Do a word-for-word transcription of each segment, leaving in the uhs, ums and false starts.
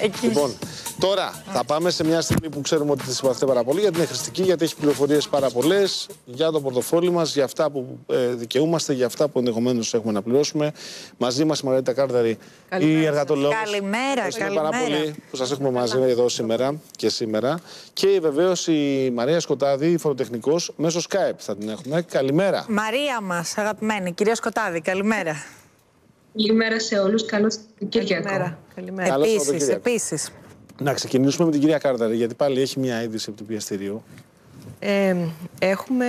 Εκεί. Λοιπόν, τώρα θα πάμε σε μια στιγμή που ξέρουμε ότι τη συμπαθείτε πάρα πολύ, γιατί είναι χρηστική, γιατί έχει πληροφορίες πάρα πολλές για το πορτοφόλι μας, για αυτά που ε, δικαιούμαστε, για αυτά που ενδεχομένως έχουμε να πληρώσουμε. Μαζί μας η Μαργαρίτα Κάρδαρη, η εργατολόγος. Καλημέρα, καλημέρα. Πάρα πολύ που σας έχουμε μαζί εδώ καλημέρα. σήμερα και σήμερα. Και βεβαίως η Μαρία Σκοτάδη, η φοροτεχνικός, μέσω Skype θα την έχουμε. Καλημέρα. Μαρία μας, αγαπημένη, κυρία Σκοτάδη, καλημέρα. Καλημέρα σε όλους. Καλώς Κυριακό. Καλημέρα. Επίσης, επίσης. Να ξεκινήσουμε με την κυρία Κάρδαρη, γιατί πάλι έχει μια είδηση από το πιαστηρίο. Ε, έχουμε,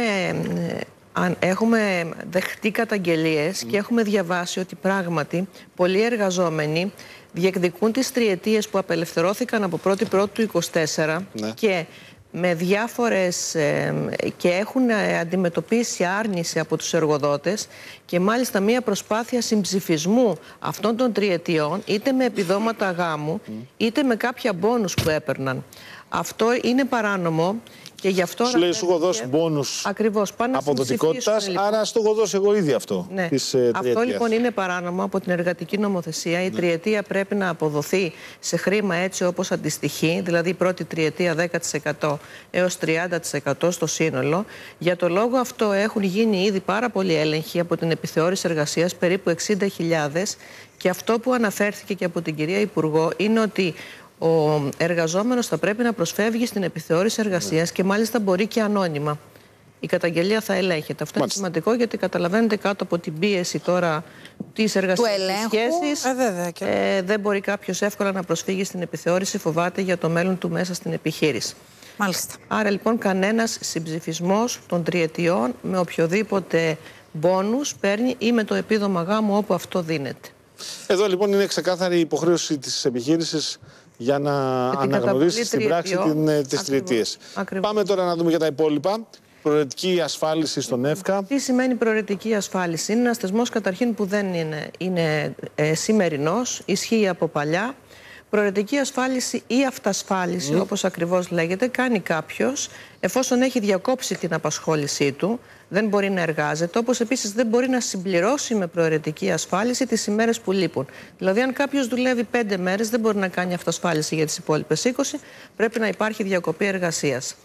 ε, έχουμε δεχτεί καταγγελίες mm. και έχουμε διαβάσει ότι πράγματι πολλοί εργαζόμενοι διεκδικούν τις τριετίες που απελευθερώθηκαν από πρώτη πρώτη του είκοσι τέσσερα ναι. και με διάφορες ε, και έχουν αντιμετωπίσει άρνηση από τους εργοδότες και μάλιστα μία προσπάθεια συμψηφισμού αυτών των τριετιών είτε με επιδόματα γάμου είτε με κάποια μπόνους που έπαιρναν. Αυτό είναι παράνομο και γι' αυτό... Σου λέει σου έχω δώσει μπόνους αποδοτικότητας, λοιπόν. άρα σου το έχω δώσει εγώ ήδη αυτό. Ναι. Της, ε, αυτό λοιπόν είναι παράνομο από την εργατική νομοθεσία. Η ναι. τριετία πρέπει να αποδοθεί σε χρήμα έτσι όπως αντιστοιχεί, δηλαδή η πρώτη τριετία δέκα τοις εκατό έως τριάντα τοις εκατό στο σύνολο. Για το λόγο αυτό έχουν γίνει ήδη πάρα πολλοί έλεγχοι από την επιθεώρηση εργασίας, περίπου εξήντα χιλιάδες, και αυτό που αναφέρθηκε και από την κυρία Υπουργό είναι ότι ο εργαζόμενος θα πρέπει να προσφεύγει στην επιθεώρηση εργασίας και μάλιστα μπορεί και ανώνυμα. Η καταγγελία θα ελέγχεται. Αυτό μάλιστα. είναι σημαντικό, γιατί καταλαβαίνετε, κάτω από την πίεση τώρα της εργασιακής σχέσης, ε, βέβαια, και... ε, δεν μπορεί κάποιος εύκολα να προσφύγει στην επιθεώρηση, φοβάται για το μέλλον του μέσα στην επιχείρηση. Μάλιστα. Άρα λοιπόν κανένας συμψηφισμός των τριετιών με οποιοδήποτε μπόνους παίρνει ή με το επίδομα γάμου όπου αυτό δίνεται. Εδώ λοιπόν είναι ξεκάθαρη η υποχρέωση της επιχείρησης για να αναγνωρίσει στην πράξη τις τριετίες. Πάμε τώρα να δούμε για τα υπόλοιπα. Προαιρετική ασφάλιση στον ΕΦΚΑ. Τι σημαίνει προαιρετική ασφάλιση? Είναι ένας θεσμός καταρχήν που δεν είναι, είναι ε, σημερινός, ισχύει από παλιά. Προαιρετική ασφάλιση ή αυτασφάλιση, mm. όπως ακριβώς λέγεται, κάνει κάποιος εφόσον έχει διακόψει την απασχόλησή του, δεν μπορεί να εργάζεται, όπως επίσης δεν μπορεί να συμπληρώσει με προαιρετική ασφάλιση τις ημέρες που λείπουν. Δηλαδή, αν κάποιος δουλεύει πέντε μέρες, δεν μπορεί να κάνει αυτασφάλιση για τις υπόλοιπες είκοσι, πρέπει να υπάρχει διακοπή εργασίας.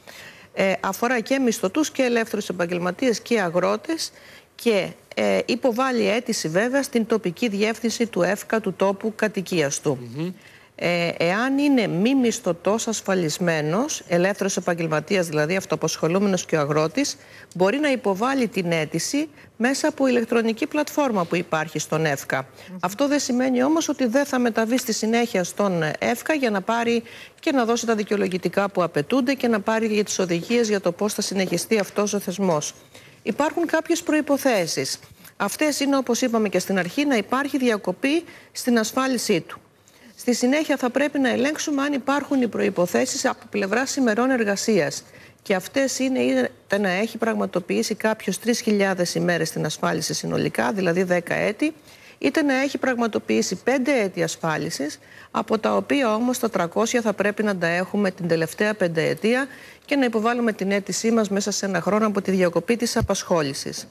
Ε, αφορά και μισθωτούς και ελεύθερους επαγγελματίες και αγρότες, και ε, υποβάλλει αίτηση βέβαια στην τοπική διεύθυνση του ΕΦΚΑ του τόπου κατοικίας του. Mm-hmm. Ε, εάν είναι μη μισθωτός ασφαλισμένος, ελεύθερος επαγγελματίας δηλαδή, αυτοαπασχολούμενος και ο αγρότης, μπορεί να υποβάλει την αίτηση μέσα από ηλεκτρονική πλατφόρμα που υπάρχει στον ΕΦΚΑ. Mm-hmm. Αυτό δεν σημαίνει όμως ότι δεν θα μεταβεί στη συνέχεια στον ΕΦΚΑ για να πάρει και να δώσει τα δικαιολογητικά που απαιτούνται και να πάρει για τις οδηγίες για το πώς θα συνεχιστεί αυτός ο θεσμός. Υπάρχουν κάποιες προϋποθέσεις. Αυτές είναι, όπως είπαμε και στην αρχή, να υπάρχει διακοπή στην ασφάλισή του. Στη συνέχεια θα πρέπει να ελέγξουμε αν υπάρχουν οι προϋποθέσεις από πλευρά σημερών εργασίας. Και αυτές είναι είτε να έχει πραγματοποιήσει κάποιος τρεις χιλιάδες ημέρες στην ασφάλιση συνολικά, δηλαδή δέκα έτη, είτε να έχει πραγματοποιήσει πέντε έτη ασφάλισης, από τα οποία όμως τα τριακόσια θα πρέπει να τα έχουμε την τελευταία πενταετία και να υποβάλουμε την αίτησή μας μέσα σε ένα χρόνο από τη διακοπή της απασχόλησης.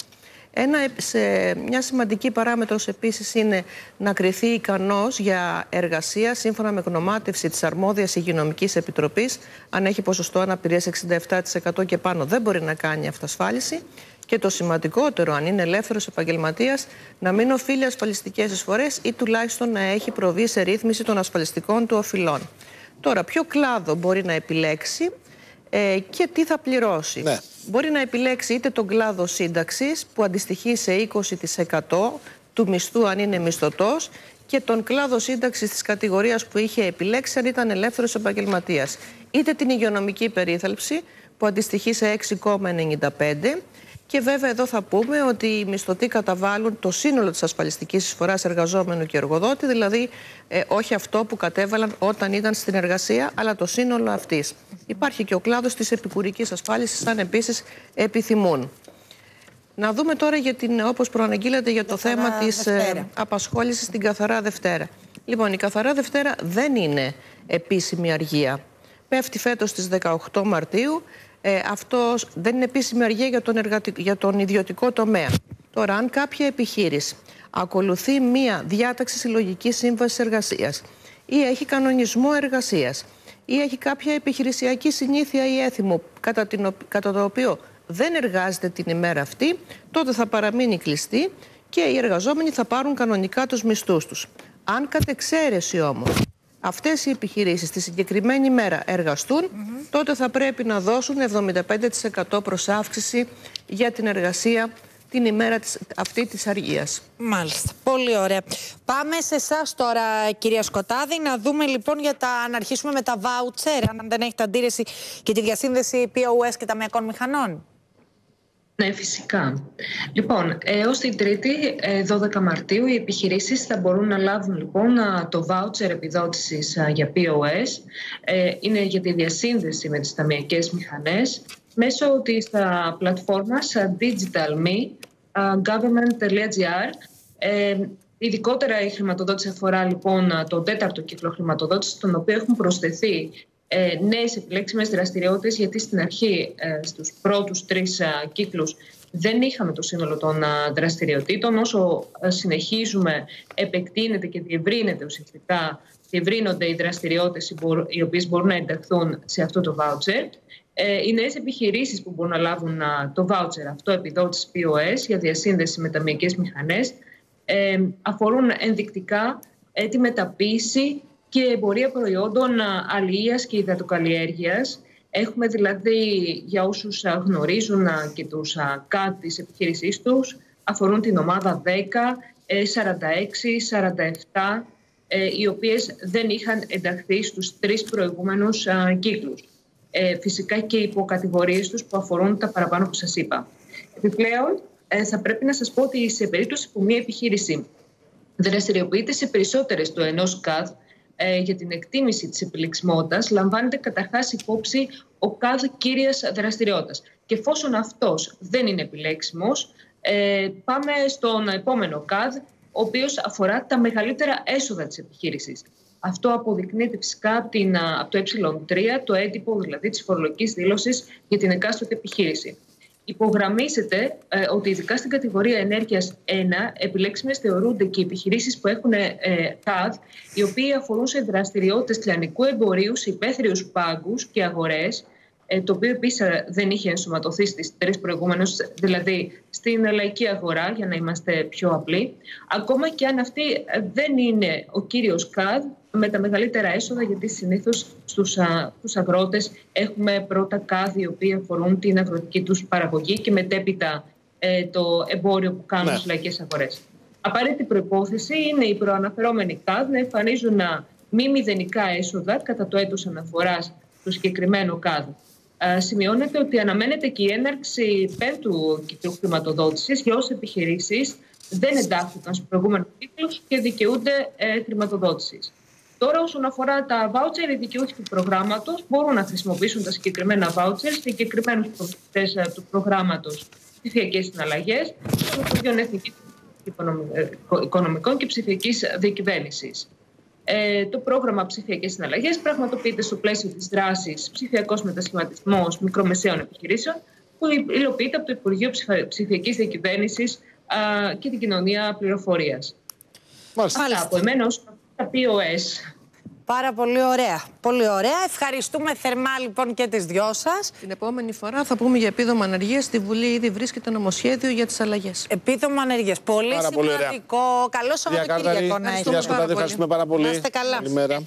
Ένα, σε, μια σημαντική παράμετρος επίσης είναι να κριθεί ικανός για εργασία σύμφωνα με γνωμάτευση της αρμόδιας υγειονομικής επιτροπής. Αν έχει ποσοστό αναπηρίας εξήντα επτά τοις εκατό και πάνω, δεν μπορεί να κάνει αυτασφάλιση. Και το σημαντικότερο, αν είναι ελεύθερος επαγγελματίας, να μην οφείλει ασφαλιστικές εισφορές ή τουλάχιστον να έχει προβεί σε ρύθμιση των ασφαλιστικών του οφειλών. Τώρα, ποιο κλάδο μπορεί να επιλέξει ε, και τι θα πληρώσει. Ναι. Μπορεί να επιλέξει είτε τον κλάδο σύνταξης, που αντιστοιχεί σε είκοσι τοις εκατό του μισθού αν είναι μισθωτός, και τον κλάδο σύνταξης της κατηγορίας που είχε επιλέξει αν ήταν ελεύθερος επαγγελματίας. Είτε την υγειονομική περίθαλψη, που αντιστοιχεί σε έξι κόμμα ενενήντα πέντε τοις εκατό. Και βέβαια εδώ θα πούμε ότι οι μισθωτοί καταβάλουν το σύνολο της ασφαλιστικής εισφοράς εργαζόμενου και εργοδότη, δηλαδή ε, όχι αυτό που κατέβαλαν όταν ήταν στην εργασία, αλλά το σύνολο αυτής. Υπάρχει και ο κλάδος της επικουρικής ασφάλισης, αν επίσης επιθυμούν. Να δούμε τώρα, για την, όπως προαναγγείλατε, για το θέμα της ε, απασχόλησης στην Καθαρά Δευτέρα. Λοιπόν, η Καθαρά Δευτέρα δεν είναι επίσημη αργία. Πέφτει φέτος στις δεκαοκτώ Μαρτίου. Ε, αυτό δεν είναι επίσημη αργία για τον, εργατι... για τον ιδιωτικό τομέα. Τώρα, αν κάποια επιχείρηση ακολουθεί μία διάταξη συλλογικής σύμβασης εργασίας ή έχει κανονισμό εργασίας ή έχει κάποια επιχειρησιακή συνήθεια ή έθιμο κατά, την, κατά το οποίο δεν εργάζεται την ημέρα αυτή, τότε θα παραμείνει κλειστή και οι εργαζόμενοι θα πάρουν κανονικά τους μισθούς τους. Αν κατ' εξαίρεση όμως αυτές οι επιχειρήσεις τη συγκεκριμένη μέρα εργαστούν, mm-hmm. τότε θα πρέπει να δώσουν εβδομήντα πέντε τοις εκατό προσάυξηση για την εργασία την ημέρα της, αυτή της αργίας. Μάλιστα. Πολύ ωραία. Πάμε σε εσάς τώρα, κυρία Σκοτάδη, να δούμε λοιπόν για τα, να αρχίσουμε με τα βάουτσερ, αν δεν έχετε αντίρρηση, και τη διασύνδεση πι ο ες και ταμεακών μηχανών. Ναι, φυσικά. Λοιπόν, έως την Τρίτη, δώδεκα Μαρτίου, οι επιχειρήσεις θα μπορούν να λάβουν λοιπόν το βάουτσερ επιδότησης για πι ο ες. Είναι για τη διασύνδεση με τις ταμειακές μηχανές μέσω της πλατφόρμας digital τελεία me government τελεία gr. Ειδικότερα η χρηματοδότηση αφορά λοιπόν τον τέταρτο κύκλο χρηματοδότησης, τον οποίο έχουν προσθεθεί νέες επιλέξιμες δραστηριότητες, γιατί στην αρχή στους πρώτους τρεις κύκλους δεν είχαμε το σύνολο των δραστηριοτήτων. Όσο συνεχίζουμε, επεκτείνεται και διευρύνεται ουσιαστικά, διευρύνονται οι δραστηριότητες οι οποίες μπορούν να ενταχθούν σε αυτό το voucher. Οι νέες επιχειρήσεις που μπορούν να λάβουν το voucher αυτό επιδότηση πι ο ες για διασύνδεση με ταμειακές μηχανές αφορούν ενδεικτικά τη μεταποίηση και εμπορία προϊόντων αλιείας και υδατοκαλλιέργειας. Έχουμε δηλαδή, για όσους γνωρίζουν και τους ΚΑΔ της επιχείρησής τους, αφορούν την ομάδα δέκα, σαράντα έξι, σαράντα επτά, οι οποίες δεν είχαν ενταχθεί στους τρεις προηγούμενους κύκλους. Φυσικά και οι υποκατηγορίες τους που αφορούν τα παραπάνω που σας είπα. Επιπλέον, θα πρέπει να σας πω ότι σε περίπτωση που μια επιχείρηση δραστηριοποιείται σε περισσότερες του ενός ΚΑΔ, για την εκτίμηση της επιλεξιμότητας λαμβάνεται καταρχάς υπόψη ο κάθε κύριας δραστηριότητας. Και εφόσον αυτός δεν είναι επιλέξιμος, πάμε στον επόμενο ΚΑΔ, ο οποίος αφορά τα μεγαλύτερα έσοδα της επιχείρησης. Αυτό αποδεικνύεται φυσικά από το ε τρία, το έντυπο δηλαδή της φορολογικής δήλωσης για την εκάστοτε επιχείρηση. Υπογραμμίζεται ε, ότι ειδικά στην κατηγορία ενέργειας ένα επιλέξιμες θεωρούνται και οι επιχειρήσεις που έχουν ε, ΚΑΔ, οι οποίοι αφορούν σε δραστηριότητες λιανικού εμπορίου σε υπαίθριους πάγκους και αγορές, ε, το οποίο επίσης δεν είχε ενσωματωθεί στις τρεις προηγούμενες, δηλαδή στην λαϊκή αγορά, για να είμαστε πιο απλοί, ακόμα και αν αυτή δεν είναι ο κύριος ΚΑΔ με τα μεγαλύτερα έσοδα, γιατί συνήθως στους, α, στους αγρότες έχουμε πρώτα ΚΑΔ οι οποίοι αφορούν την αγροτική τους παραγωγή και μετέπειτα ε, το εμπόριο που κάνουν ναι. στις λαϊκές αγορές. Απαραίτητη προϋπόθεση είναι οι προαναφερόμενοι ΚΑΔ να εμφανίζουν μη μηδενικά έσοδα κατά το έτος αναφοράς του συγκεκριμένου ΚΑΔ. Α, σημειώνεται ότι αναμένεται και η έναρξη πέμπτου κύκλου χρηματοδότησης για όσες επιχειρήσεις δεν εντάχθηκαν στους προηγούμενους κύκλους και δικαιούνται ε, χρηματοδότησης. Τώρα, όσον αφορά τα βάουτσερ, οι δικαιούχοι του προγράμματος μπορούν να χρησιμοποιήσουν τα συγκεκριμένα βάουτσερ σε συγκεκριμένους προσφυγές του προγράμματος ψηφιακές συναλλαγές, των Υπουργείων Εθνικής Οικονομικών και Ψηφιακής Διακυβέρνησης. Ε, το πρόγραμμα Ψηφιακές Συναλλαγές πραγματοποιείται στο πλαίσιο της δράσης Ψηφιακός Μετασχηματισμός Μικρομεσαίων Επιχειρήσεων, που υλοποιείται από το Υπουργείο Ψηφιακής Διακυβέρνησης και την Κοινωνία Πληροφορίας. Από εμένα, τα πι ο ες. Πάρα πολύ ωραία. Πολύ ωραία. Ευχαριστούμε θερμά λοιπόν και τις δυο σας. Την επόμενη φορά θα πούμε για επίδομα ανεργίας. Στη Βουλή ήδη βρίσκεται νομοσχέδιο για τις αλλαγές. Επίδομα ανεργίας. Πολύ Πάρα σημαντικό. Καλό Σαββατοκύριακο να έχετε. Κυρία Σκοτάδη, ευχαριστούμε πάρα πολύ. Να είστε καλά.